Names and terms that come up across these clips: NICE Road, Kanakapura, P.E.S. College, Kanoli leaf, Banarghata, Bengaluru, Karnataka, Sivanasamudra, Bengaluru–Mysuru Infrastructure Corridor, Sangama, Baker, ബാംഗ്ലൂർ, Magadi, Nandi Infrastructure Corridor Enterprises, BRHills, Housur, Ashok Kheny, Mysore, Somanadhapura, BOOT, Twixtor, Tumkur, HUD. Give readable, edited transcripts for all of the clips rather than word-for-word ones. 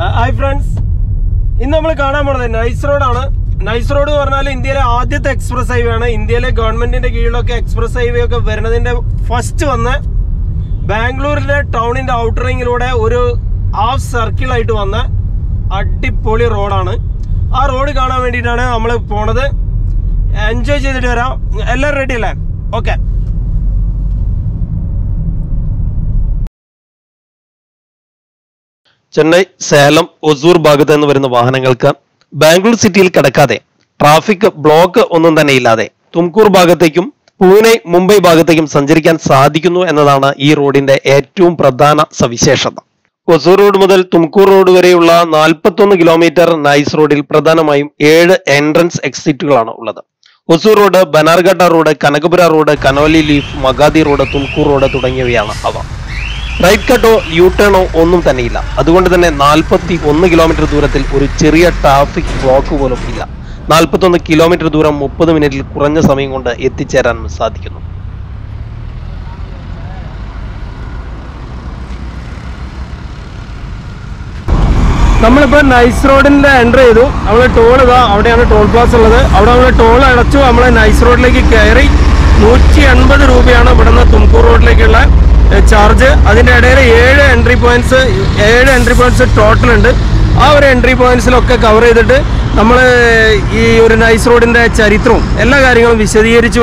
Hi friends, in the NICE Road, NICE Road is India's first express highway. India's government express highway is the first one. Bengaluru town in the outer ring road is a half circle. It is a Adipoli road. That road is we are going to enjoy. Okay. Chennai, Salem, Ozur Bagadan were in the Vahanangalka. Bangalore City Kadakade. Traffic block on the Nailade. Tumkur Bagatekum, Pune, Mumbai Bagatekum, Sanjarikan Sadikunu and Adana, E road in the Etum Pradana Savisheshada. Ozur Road Model, Tumkur Road Varevula, Nalpatun kilometer, NICE Road il Pradana, Aid entrance exit Lana Ulada. Ozur Road, Banargata Road, Kanakabra Road, Kanoli Leaf, Magadi Road, Tumkur Road, Tudangaviana Hava. Right cut or U-turn or onum tanila. Aduanda than a 41 kilometer duratil or cheria traffic block over of Hila. 41 kilometer duram, 30 minute Kuranja summing on the Ethicharan Sadikano. Namapa NICE Road in the Andredo, our toll, out of a toll plaza, out of a toll, and two Amala NICE Road like a carry, Nuchi and Bad Rubiana, but on the Tumkur Road like a lap. Charge. That is 8 entry points total. Our entry points are covered. We are NICE Road in the Charitrum. All the things we have to do.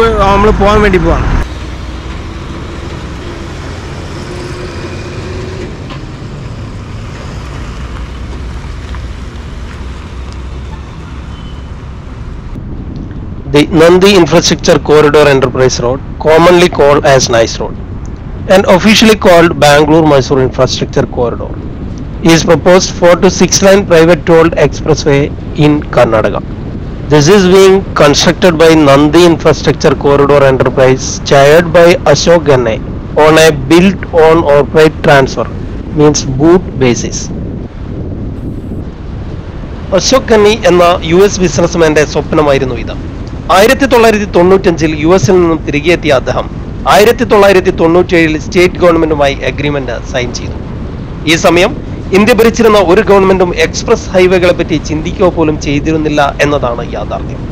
The Nandi Infrastructure Corridor Enterprises Road, commonly called as NICE Road, and officially called Bengaluru–Mysuru Infrastructure Corridor, is proposed 4 to 6 lane private tolled expressway in Karnataka. This is being constructed by Nandi Infrastructure Corridor Enterprise, chaired by Ashok Kheny, on a built-on-operate transfer, means BOOT basis. Ashok Kheny enna US businessmante swapnamaayirunnu idu. 1995-il USil ninnu thirigeyettiya adham 1997-il state governmentumai agreement sign cheedu. Ee samayam India bharichirunna oru governmentum express highwaykale patti chindikka polum cheyirunnilla ennadana yathartham.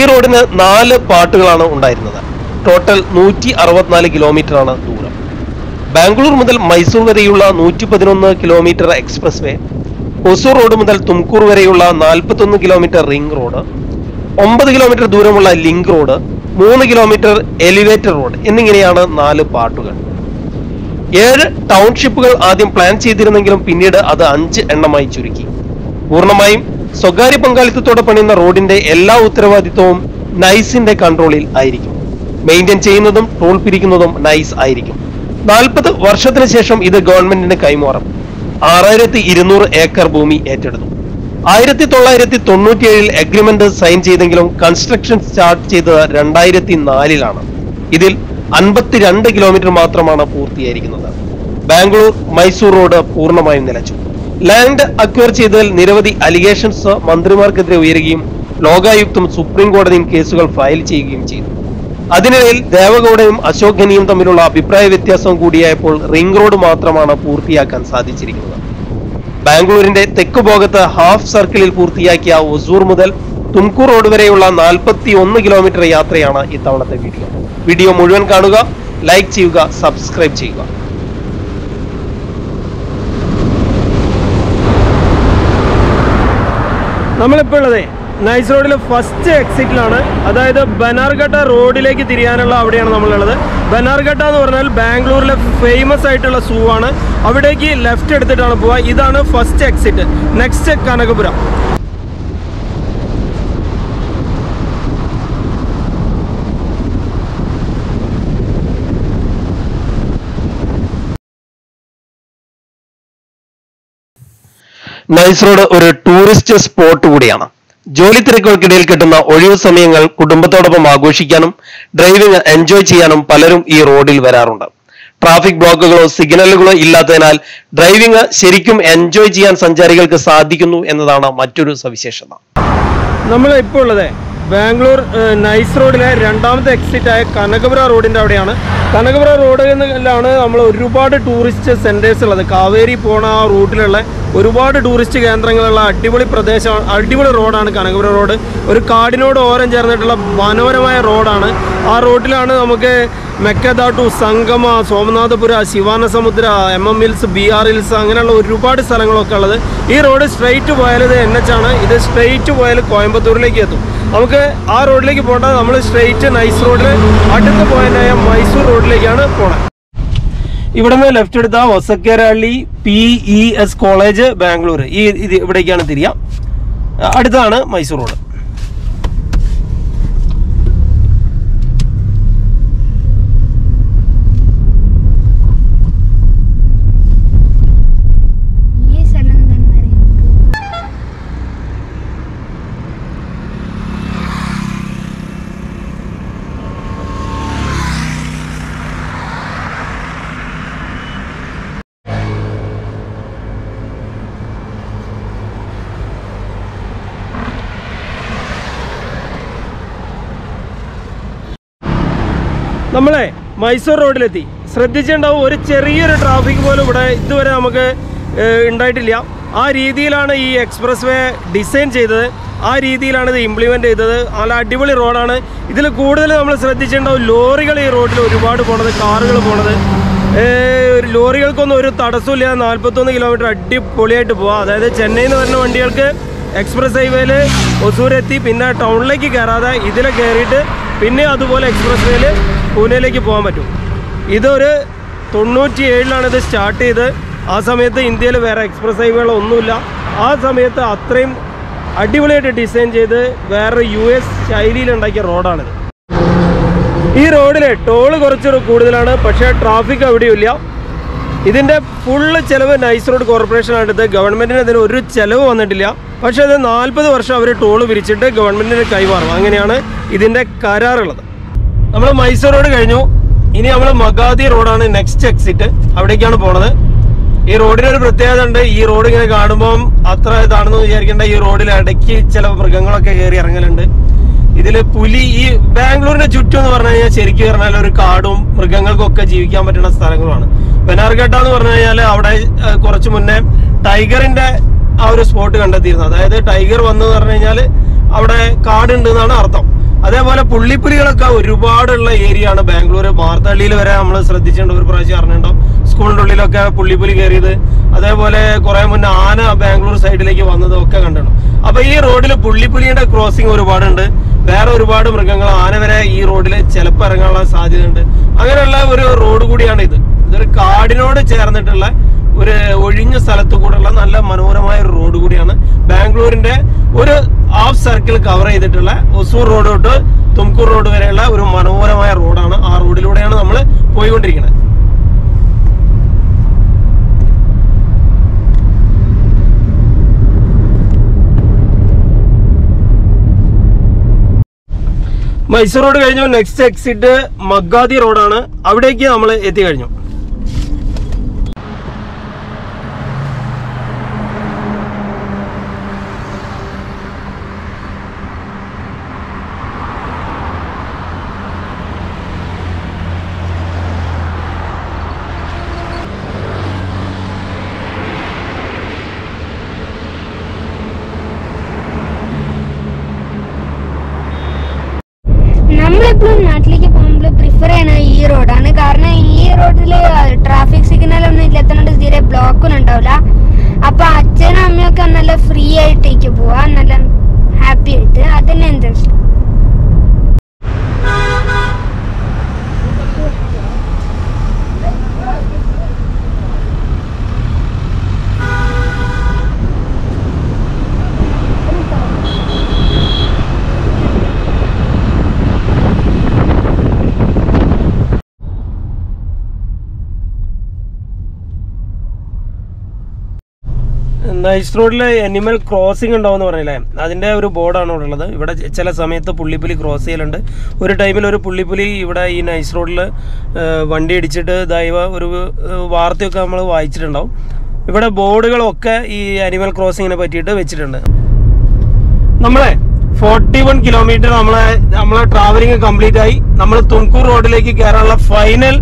Ee roadine 4 paartukalana undayirunnu. Total 164 km aanu dooram. Bengaluru mudal Mysore vareyulla 111 km expressway, Hosur road mudal Tumkur vareyulla 41 km ring road, 9 km ദൂരമുള്ള link road, 3 km elevator road എന്നിങ്ങനെയാണ് 4 പാർട്ടുകൾ. 7 ടൗൺഷിപ്പുകൾ ആദ്യം plan ചെയ്തിരുന്നെങ്കിലും പിന്നീട് അത് 5 എണ്ണമായി ചുരുക്കി. പൂർണ്ണമായും സ്വകാര്യ പങ്കാളിത്തത്തോടെ പണിയുന്ന റോഡിന്റെ എല്ലാ ഉത്തരവാദിത്തവും നൈസിന്റെ കൺട്രോളിൽ ആയിരിക്കും. മെയിൻറ്റെയിൻ ചെയ്യുന്നതും ടോൾ പിരിക്കുന്നതും നൈസ് ആയിരിക്കും. 40 വർഷത്തിന് ശേഷം ഇത് ഗവൺമെന്റിന് കൈമാറും. 6200 ഏക്കർ ഭൂമി ഏറ്റെടുത്തു. 1997-il agreement sign ചെയ്തെങ്കിലും construction start ചെയ്തത് 2004-ലാണ്. ഇതിൽ 52 കിലോമീറ്റർ മാത്രമാണ് പൂർത്തിയായിരിക്കുന്നത്. ബാംഗ്ലൂർ മൈസൂർ റോഡ് പൂർണ്ണമായും നിലച്ചു. ലാൻഡ് അക്വയർ ചെയ്തതിൽ നിരവധി അലിഗേഷൻസ് മന്ത്രിമാർക്കെതിരെ ഉയരുകയും ലോകായുക്തം സുപ്രീം കോടതിയിൽ കേസുകൾ ഫയൽ ചെയ്യുകയും ചെയ്തു. അതിനിടയിൽ ദേവഗൌഡയും അശോക് ഖനിയും തമ്മിലുള്ള അഭിപ്രായ വ്യത്യാസം കൂടിയായപ്പോൾ റിംഗ് റോഡ് മാത്രമാണ് പൂർത്തിയാക്കാൻ സാധിച്ചിരിക്കുന്നത്. Bangalore in the Tekubogata half circle in Purtiakia, Ozur Mudal, Tumkur Road Varela, Nalpati, 1 kilometer Yatriana, Itana video. Video Mudan Kanuga, like Chiuga, subscribe Chiga. Namalapade, NICE Road first exit Lana, Ada the Banargata Road like Tiriana Lavadian Namalada, Banargata Ornal, Bangalore famous title of Suvana. Avadaki left at the Tanapua, Idana first exit. Next check Kanagabra. NICE Road or a tourist spot Udiana. Jolly Tricodil Katana, Odio Samangal, Kudumbatodapa Magoshikanum, driving and enjoy Chianum, Palerum E. Rodil Verarunda. Traffic block signal Illatanal, driving a Sericum enjoy Gian Sanjarical Sadikunu and Dana Maturu Savishana. Namala Ipolade Bangalore NICE Road is the exit of Kanakapura Road. Kanakapura Road is a tourist center. Kaveri Pona Road is a tourist center. It is a road on Kanakapura Road. It is a cardinal orange road. That road is Magadi to Sangama, Somanadapura, Sivanasamudra, Hills, BR Hills, this road is straight to Viola. This is straight to Viola Coimbatore. We will go straight to NICE Road. At the point, Mysore Road. Here we have left the P.E.S. College, Bengaluru. This is Mysore Road. We are in Mysore Road. We have a traffic expressway designed and implemented. This is start in India. This is Magadi Road, next exit. This road is a very good road. That's why we have a area in Bangalore. We have a school in Bangalore. That's why we have a Bangalore side. This road is a crossing road. There is a road in this road. This road is a road. Half circle cover either Osur Road or Tumkur Road where Manovara Road on our road and Mysore Road next exit Magadi Road on Avdeki Amala Ethigano. NICE Road animal crossing and down the board on another. You would have Chelasameta Pulipuli cross island. Or a time or Pulipuli, you would have in NICE Road one day dichita, Daiva, Vartho Kamala, Vichitanda. You would have board animal crossing in a particular Vichitanda. Number 41 kilometre നമ്മളെ travelling complete ആയി. നമ്മൾ തുംകൂർ റോഡിലേക്ക് കയറാനുള്ള final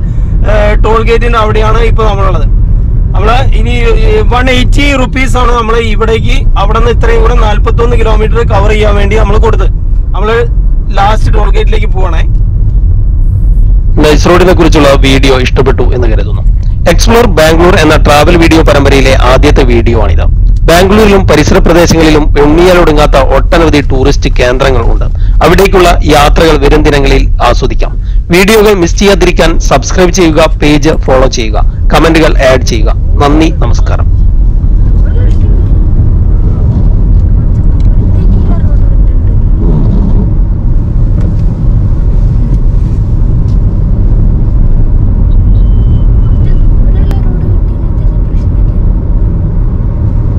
toll ഗേറ്റിന് അവിടെയാണ് ഇപ്പോൾ നമ്മളുള്ളത്. നമ്മൾ ഇനി 180 rupees ആണ് നമ്മൾ ഇവിടേക്ക് അവിടെ നിന്ന് ഇത്രയും കൂടെ 41 kilometer കവർ ചെയ്യാൻ വേണ്ടി നമ്മൾ കൊടുത്ത്. നമ്മൾ ലാസ്റ്റ് ടോൾ ഗേറ്റിലേക്ക് പോകണേ. നൈസ് റോഡിനെ കുറിച്ചുള്ള വീഡിയോ ഇഷ്ടപ്പെട്ടു എന്ന് കരുതുന്നു. എക്സ്പ്ലോർ ബാംഗ്ലൂർ എന്ന ട്രാവൽ വീഡിയോ പരമ്പരയിലെ ആദ്യത്തെ വീഡിയോ ആണിത്. ബാംഗ്ലൂരിലും പരിസര പ്രദേശങ്ങളിലും എണ്ണിയാലൊടുങ്ങാത്ത ഒട്ടനവധി ടൂറിസ്റ്റ് കേന്ദ്രങ്ങൾ ഉണ്ട്. അവിടേക്കുള്ള യാത്രകൾ വരും ദിനങ്ങളിൽ ആസ്വദിക്കാം. വീഡിയോകൾ മിസ് ചെയ്യാതിരിക്കാൻ സബ്സ്ക്രൈബ് ചെയ്യുക, പേജ് ഫോളോ ചെയ്യുക, കമന്റുകൾ ആഡ് ചെയ്യുക. നന്ദി, നമസ്കാരം.